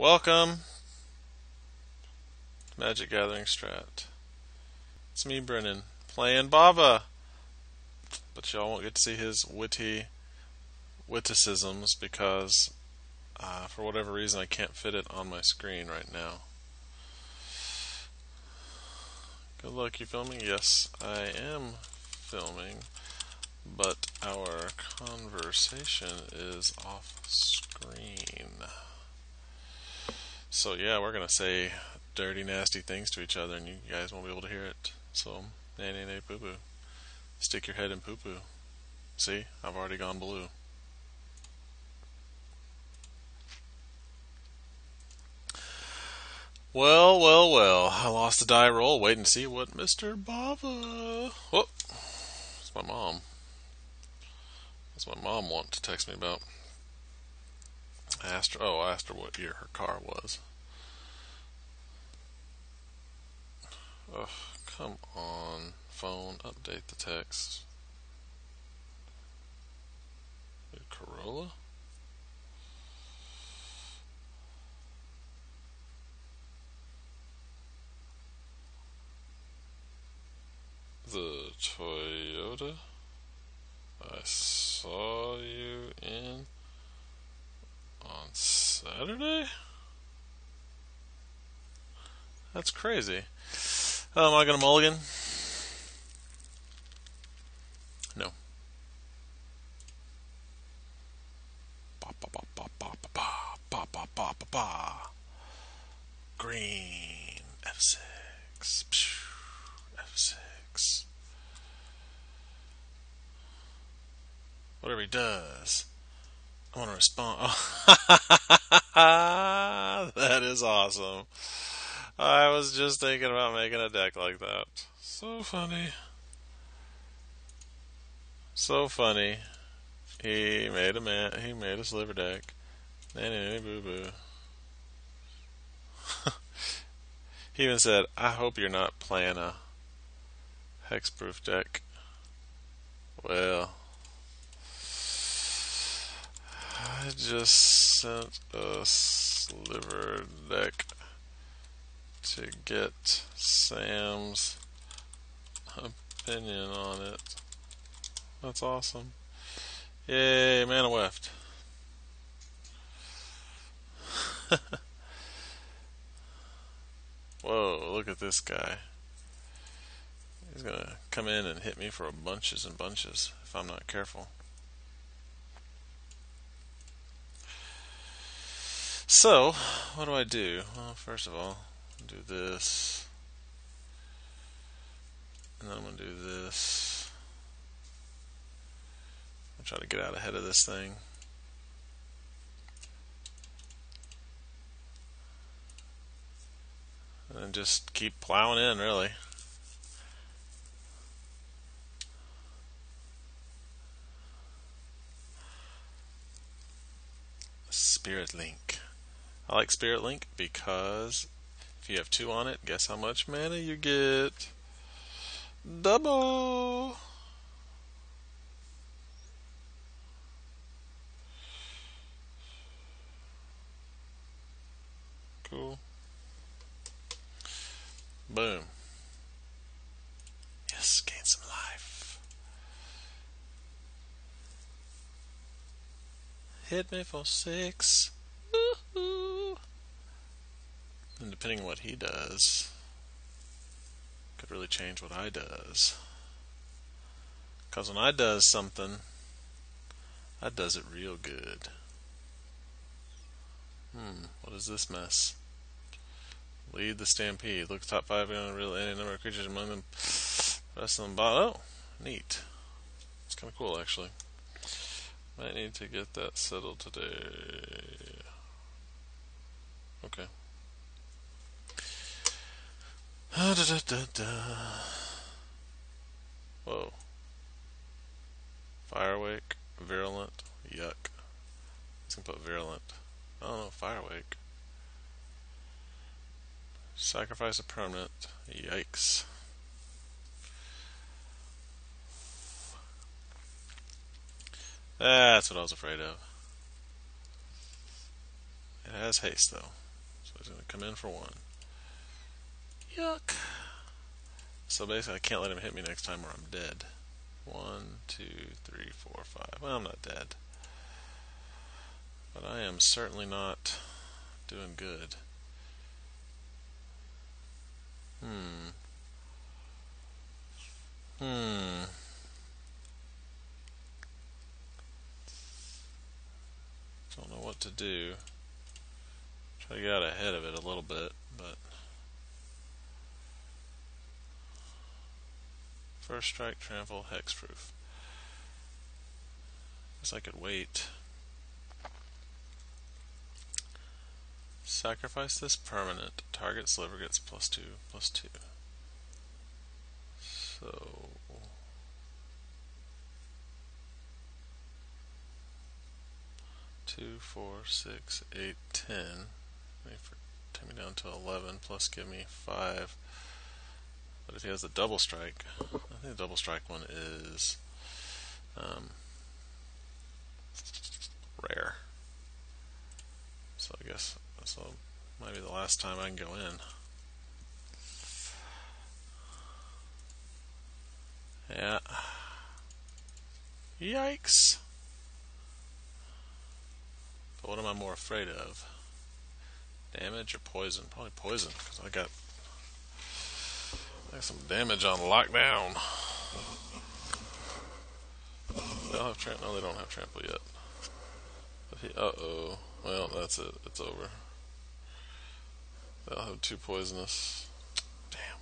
Welcome, Magic Gathering Strat. It's me, Brennan, playing Bava. But y'all won't get to see his witticisms because, for whatever reason, I can't fit it on my screen right now. Good luck. You filming? Yes, I am filming, but our conversation is off screen. So yeah, we're gonna say dirty, nasty things to each other, and you guys won't be able to hear it. So, nay, nay, nay, poo-poo. Stick your head in poo-poo. See? I've already gone blue. Well, well, well. I lost the die roll. Wait and see what Mr. Bava... Whoop! It's my mom. That's what mom wanted to text me about. I asked her what year her car was. Ugh, come on. Phone, update the text. Corolla? The Toyota? I saw you in... on Saturday? That's crazy. Am I gonna mulligan? No. Ba ba ba ba ba ba ba ba ba ba ba. Green F6. F6. Whatever he does, I want to respond. Oh. That is awesome. I was just thinking about making a deck like that. So funny. So funny. He made a sliver deck. Nanny boo boo. He even said, "I hope you're not playing a hexproof deck." Well, I just sent a sliver deck to get Sam's opinion on it. That's awesome. Yay, mana weft. Whoa, look at this guy. He's gonna come in and hit me for bunches and bunches if I'm not careful. So, what do I do? Well, first of all, I'm gonna do this. And then I'm gonna do this. I'll try to get out ahead of this thing. And just keep plowing in, really. Spirit Link. I like Spirit Link because if you have 2 on it, guess how much mana you get? Double! Cool. Boom. Yes, gain some life. Hit me for 6. And depending on what he does, could really change what I does. Because when I does something, I does it real good. What is this mess? Lead the Stampede. Look, top 5 and real any number of creatures among them. Rest of them bottom. Oh, neat. It's kind of cool, actually. Might need to get that settled today. Okay. Da, da, da, da. Whoa. Firewake, virulent, yuck. He's gonna put virulent. I don't know, Firewake. Sacrifice a permanent, yikes. That's what I was afraid of. It has haste though. So he's going to come in for one. Yuck. So basically I can't let him hit me next time or I'm dead. 1, 2, 3, 4, 5. Well, I'm not dead. But I am certainly not doing good. Don't know what to do. Try to get out ahead of it a little bit, but first strike, trample, hexproof. Guess I could wait. Sacrifice this permanent. Target sliver gets +2/+2. So two, 4, 6, 8, 10. Take me down to 11. Plus, give me 5. But if he has the double strike, I think the double strike one is rare. So I guess. So might be the last time I can go in. Yeah. Yikes. But what am I more afraid of? Damage or poison? Probably poison, because I got some damage on lockdown. They'll have trample. No, they don't have trample yet. Uh-oh. Well, that's it. It's over. They'll have 2 poisonous. Damn.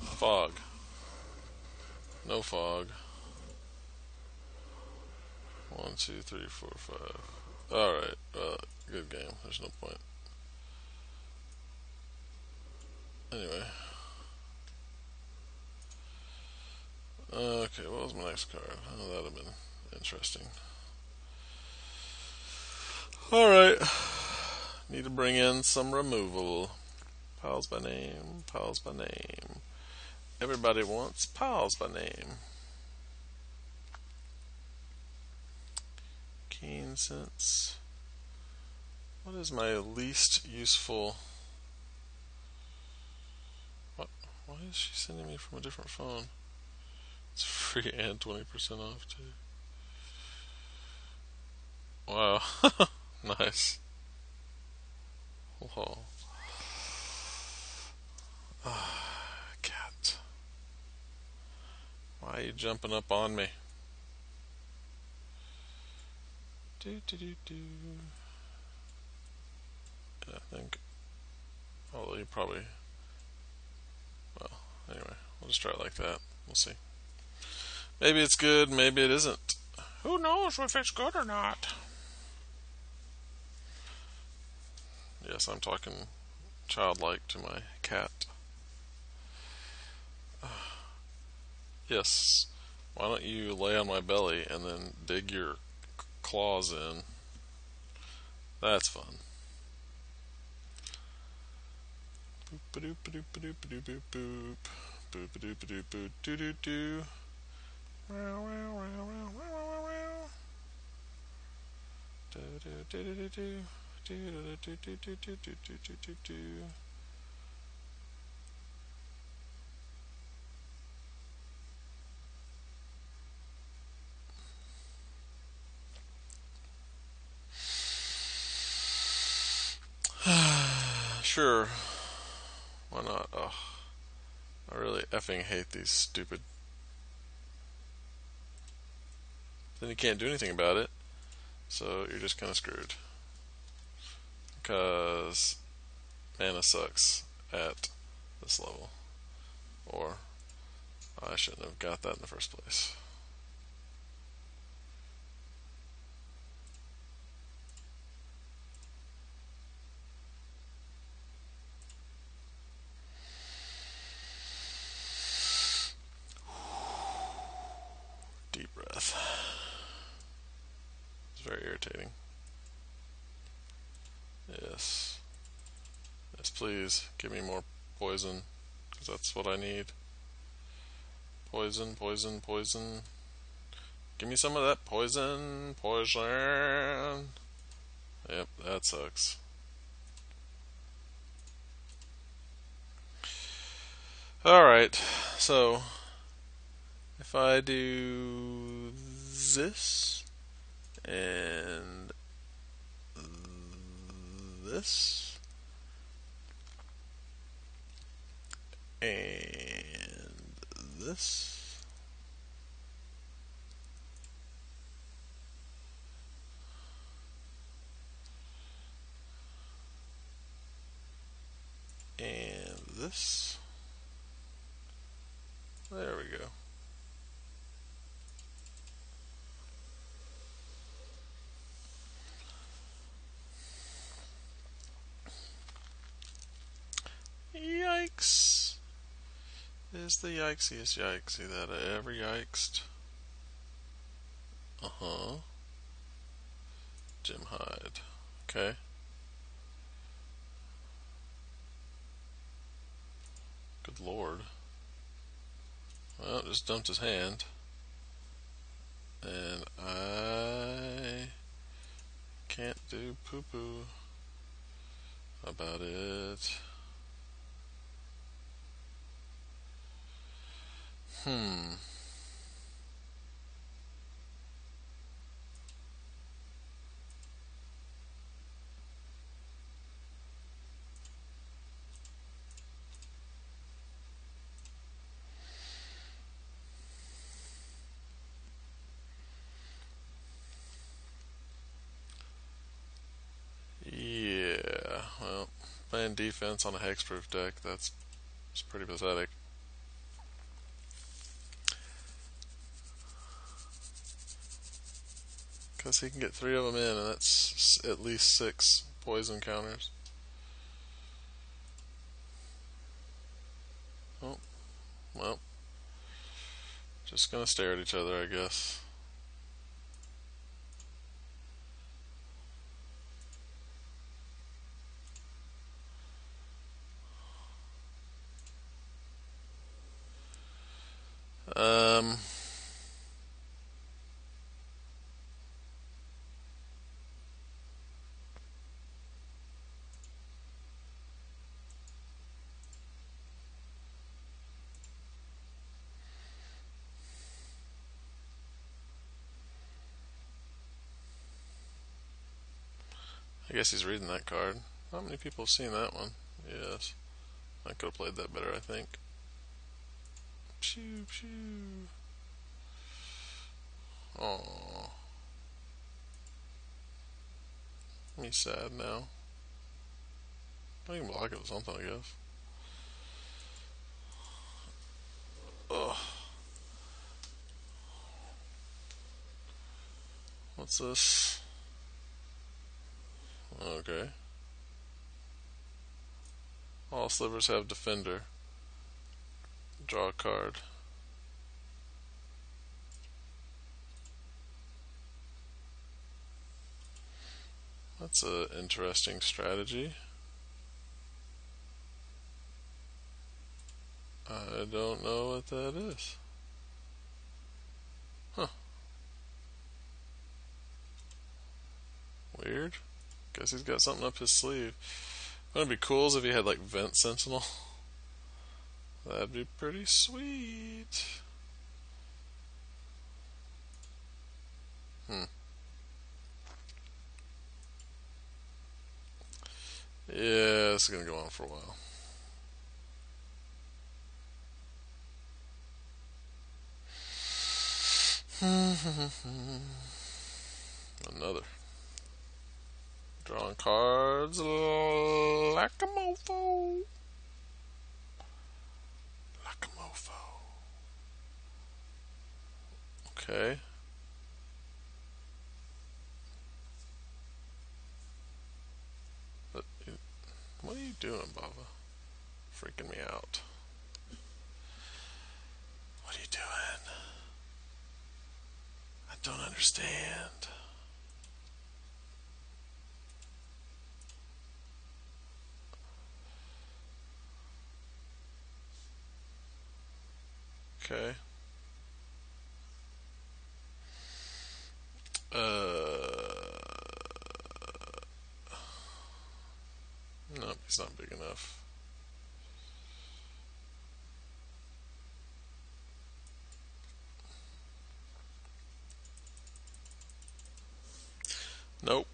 Fog. No fog. 1, 2, 3, 4, 5. Alright, good game. There's no point. Anyway. Okay, what was my next card? Oh, that would have been interesting. Alright. Need to bring in some removal. Piles by name, piles by name. Everybody wants piles by name. Keen Sense. What is my least useful? What? Why is she sending me from a different phone? It's free and 20% off too. Wow. Nice. Whoa. Cat. Why are you jumping up on me? I think. Oh, you probably. Well, anyway, we'll just try it like that. We'll see. Maybe it's good, maybe it isn't. Who knows if it's good or not? Yes, I'm talking childlike to my cat. Yes, why don't you lay on my belly and then dig your claws in? That's fun. Sure, why not? Oh, I really effing hate these stupid. Then you can't do anything about it, so you're just kind of screwed. Because mana sucks at this level. Or I shouldn't have got that in the first place. Deep breath. It's very irritating. Yes. Yes, please. Give me more poison. Because that's what I need. Poison, poison, poison. Give me some of that poison. Poison. Yep, that sucks. Alright, so if I do this and this and this, and this. There we go. Yikes! Is the yixiest yikesy that I ever yikesed. Jim Hyde. Okay. Good lord. Well, just dumped his hand, and I can't do poo-poo about it. Playing defense on a hexproof deck, that's pretty pathetic. Because he can get 3 of them in, and that's at least 6 poison counters. Oh, well. Just gonna stare at each other, I guess. I guess he's reading that card. How many people have seen that one? Yes. I could have played that better, I think. Pew, pew. Aww. Me sad now. I can block it with something, I guess. Ugh. What's this? Okay. All slivers have defender. Draw a card. That's an interesting strategy. I don't know what that is. Huh. Weird. Guess he's got something up his sleeve. Wouldn't it be cool if he had like Vent Sentinel? That'd be pretty sweet. Yeah, this is gonna go on for a while. Another. Drawing cards like a mofo. Like a mofo. Okay. But what are you doing, Bava? Freaking me out. What are you doing? I don't understand. Okay. He's not big enough. Nope.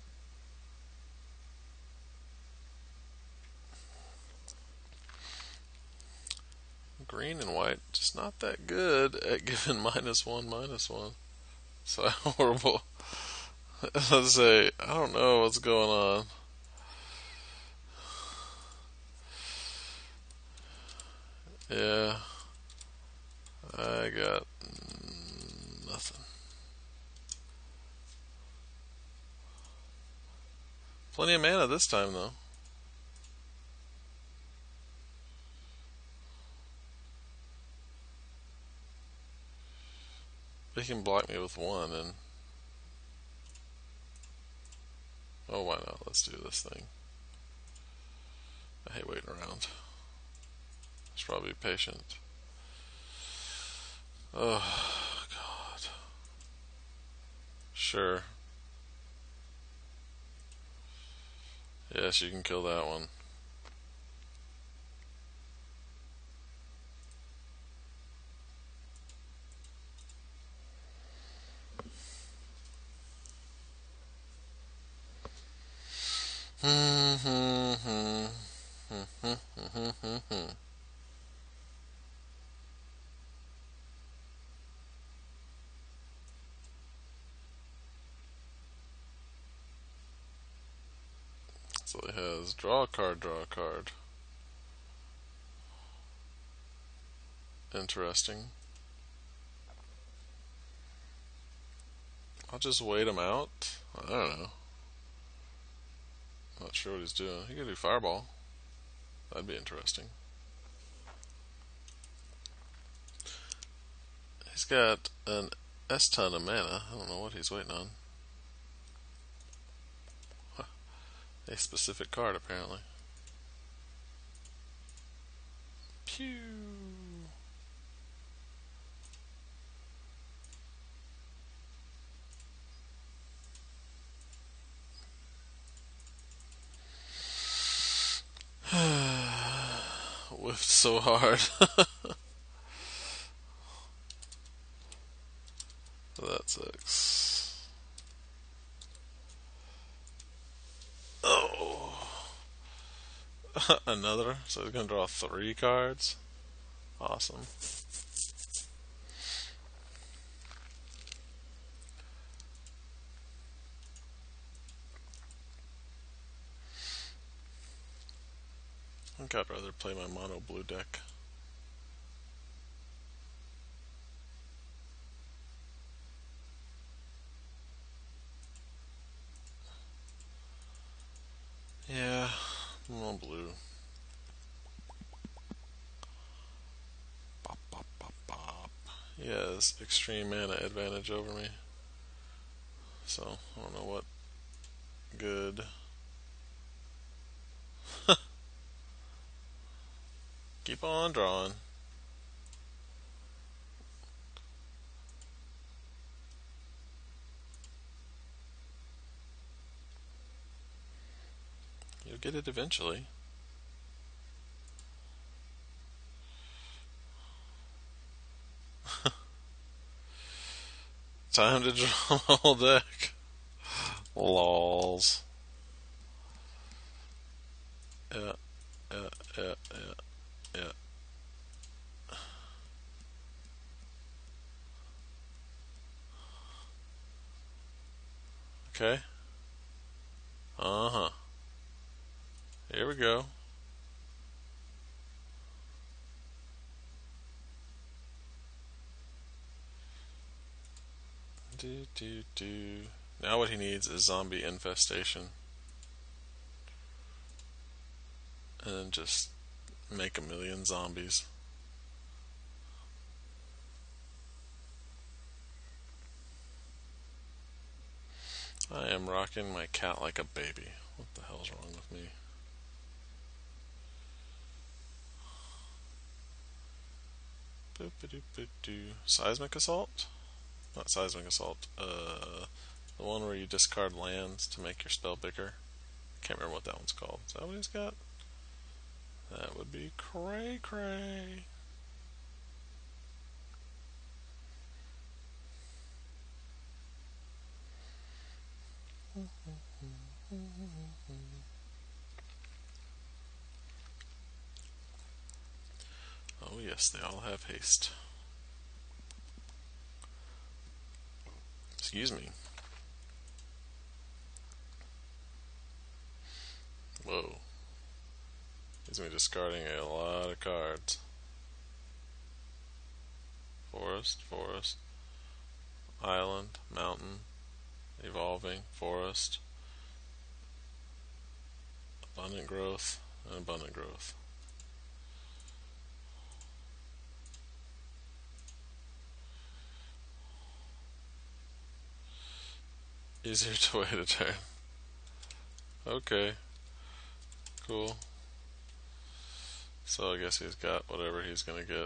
Green and white, just not that good at giving -1/-1. So horrible. Let's say, I don't know what's going on. Yeah, I got nothing. Plenty of mana this time, though. They can block me with one, and oh, why not? Let's do this thing. I hate waiting around. It's probably patient. Oh God. Sure. Yes, you can kill that one. So it has draw a card, draw a card. Interesting. I'll just wait him out. I don't know. Not sure what he's doing. He could do Fireball. That'd be interesting. He's got an S-ton of mana. I don't know what he's waiting on. Huh. A specific card, apparently. Pew! Whiffed so hard. That sucks. Oh, another. So he's gonna draw 3 cards. Awesome. I think I'd rather play my mono blue deck. Yeah, I'm on blue. Bop, bop, bop, bop. Yeah, it's extreme mana advantage over me. So, I don't know what good. Keep on drawing. You'll get it eventually. Time to draw my whole deck. Lols. Yeah. Okay. Uh-huh. Here we go. Do. Now what he needs is zombie infestation. And then just make 1,000,000 zombies. I am rocking my cat like a baby. What the hell's wrong with me? Seismic assault? Not seismic assault. The one where you discard lands to make your spell bigger. Can't remember what that one's called. Is that what he's got? That would be cray-cray. Oh yes, they all have haste. Excuse me. Whoa. He's me discarding a lot of cards. Forest, forest, island, mountain, evolving, forest, abundant growth, and abundant growth. Easier to wait a turn. Okay. Cool. So I guess he's got whatever he's gonna get.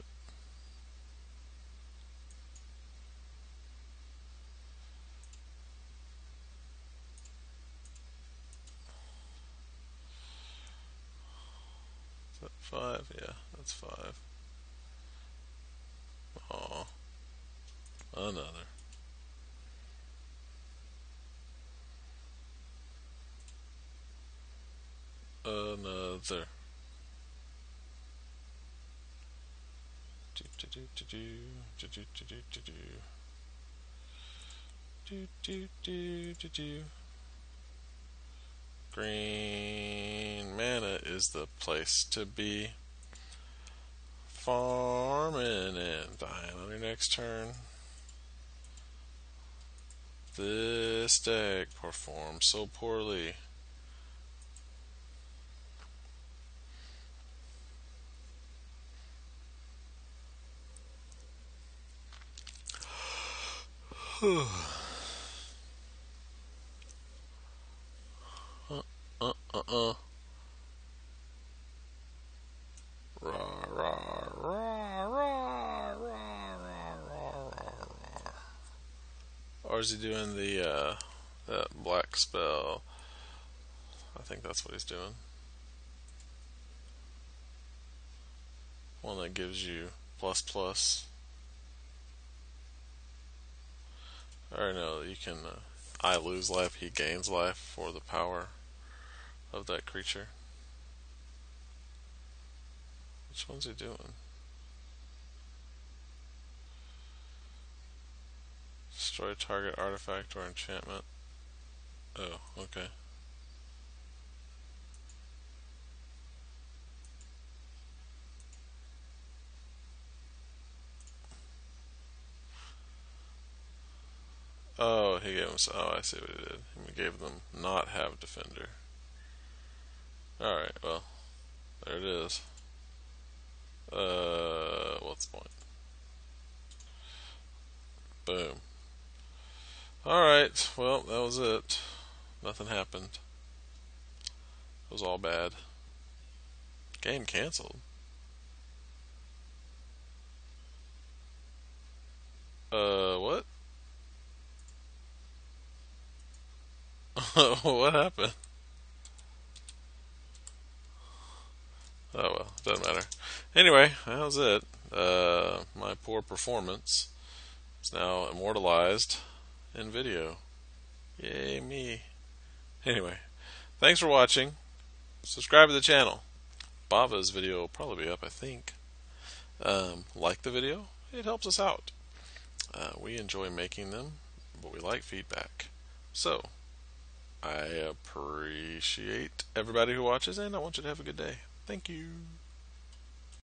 Is that 5? Yeah, that's 5. Aw. Another. Another. Green mana is the place to be farming and dying on your next turn. This deck performs so poorly. Or is he doing the that black spell? I think that's what he's doing. One that gives you ++. Or no, you can. I lose life, he gains life for the power of that creature. Which one's he doing? Destroy target artifact or enchantment. Oh, okay. Oh, he gave them. Oh, I see what he did. He gave them not have defender. Alright, well, there it is. What's the point? Boom. Alright, well, that was it. Nothing happened. It was all bad. Game canceled. What? What happened? Oh well, doesn't matter. Anyway, that was it. My poor performance is now immortalized in video. Yay me. Anyway, thanks for watching. Subscribe to the channel. Bava's video will probably be up, I think. Like the video. It helps us out. We enjoy making them, but we like feedback. So, I appreciate everybody who watches, and I want you to have a good day. Thank you.